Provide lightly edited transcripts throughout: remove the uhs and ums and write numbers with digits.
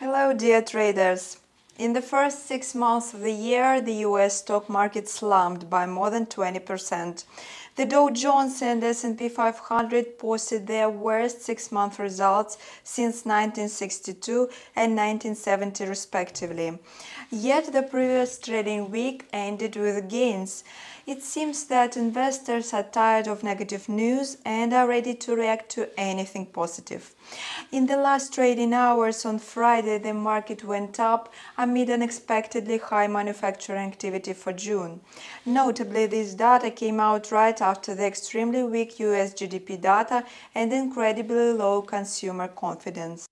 Hello dear traders! In the first 6 months of the year, the US stock market slumped by more than 20%. The Dow Jones and S&P 500 posted their worst six-month results since 1962 and 1970 respectively. Yet the previous trading week ended with gains. It seems that investors are tired of negative news and are ready to react to anything positive. In the last trading hours on Friday, the market went up amid unexpectedly high manufacturing activity for June. Notably, this data came out right after the extremely weak US GDP data and incredibly low consumer confidence.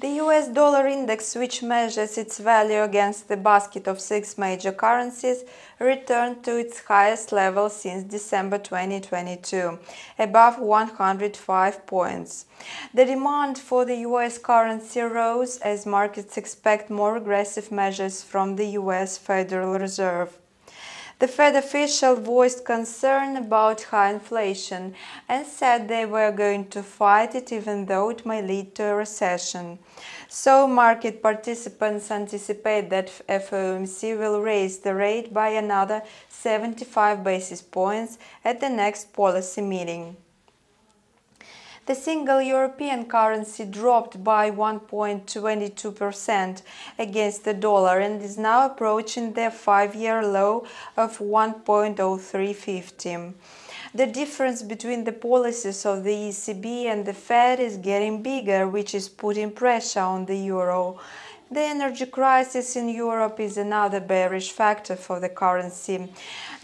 The US dollar index, which measures its value against the basket of 6 major currencies, returned to its highest level since December 2022, above 105 points. The demand for the US currency rose as markets expect more aggressive measures from the US Federal Reserve. The Fed official voiced concern about high inflation and said they were going to fight it even though it may lead to a recession. So market participants anticipate that FOMC will raise the rate by another 75 basis points at the next policy meeting. The single European currency dropped by 1.22% against the dollar and is now approaching their 5-year low of 1.0350. The difference between the policies of the ECB and the Fed is getting bigger, which is putting pressure on the euro. The energy crisis in Europe is another bearish factor for the currency.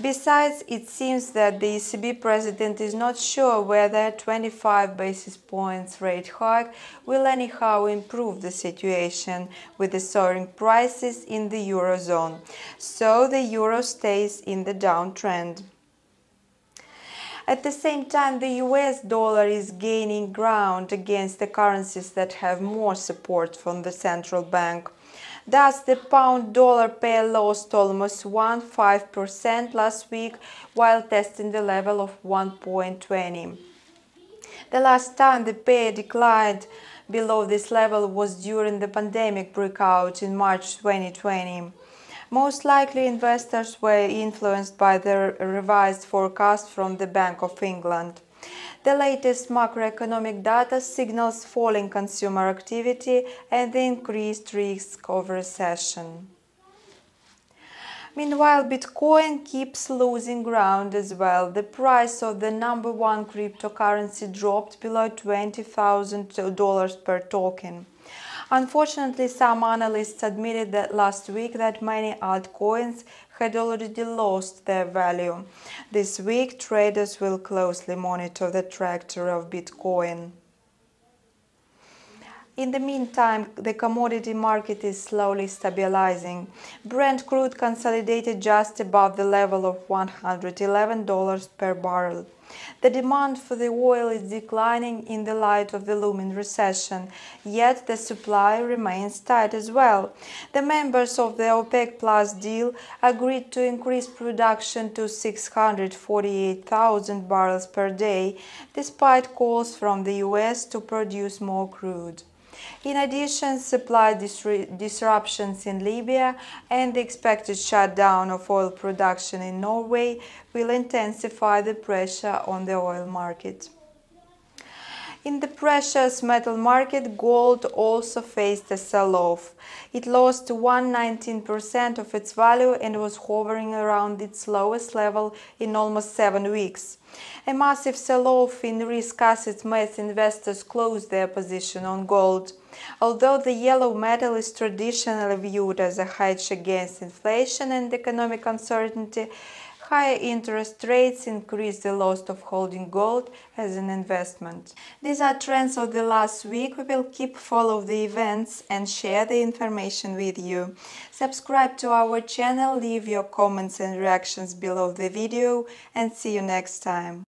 Besides, it seems that the ECB president is not sure whether a 25 basis points rate hike will anyhow improve the situation with the soaring prices in the eurozone. So the euro stays in the downtrend. At the same time, the US dollar is gaining ground against the currencies that have more support from the central bank. Thus, the pound-dollar pair lost almost 1.5% last week while testing the level of 1.20. The last time the pair declined below this level was during the pandemic breakout in March 2020. Most likely, investors were influenced by the revised forecast from the Bank of England. The latest macroeconomic data signals falling consumer activity and the increased risk of recession. Meanwhile, Bitcoin keeps losing ground as well. The price of the number one cryptocurrency dropped below $20,000 per token. Unfortunately, some analysts admitted that last week that many altcoins had already lost their value. This week, traders will closely monitor the trajectory of Bitcoin. In the meantime, the commodity market is slowly stabilizing. Brent crude consolidated just above the level of $111 per barrel. The demand for the oil is declining in the light of the looming recession, yet the supply remains tight as well. The members of the OPEC+ deal agreed to increase production to 648,000 barrels per day, despite calls from the US to produce more crude. In addition, supply disruptions in Libya and the expected shutdown of oil production in Norway will intensify the pressure on the oil market. In the precious metal market, gold also faced a sell-off. It lost 119% of its value and was hovering around its lowest level in almost 7 weeks. A massive sell-off in risk assets made investors close their position on gold. Although the yellow metal is traditionally viewed as a hedge against inflation and economic uncertainty, higher interest rates increase the cost of holding gold as an investment. These are trends of the last week. We will keep follow the events and share the information with you. Subscribe to our channel, leave your comments and reactions below the video, and see you next time.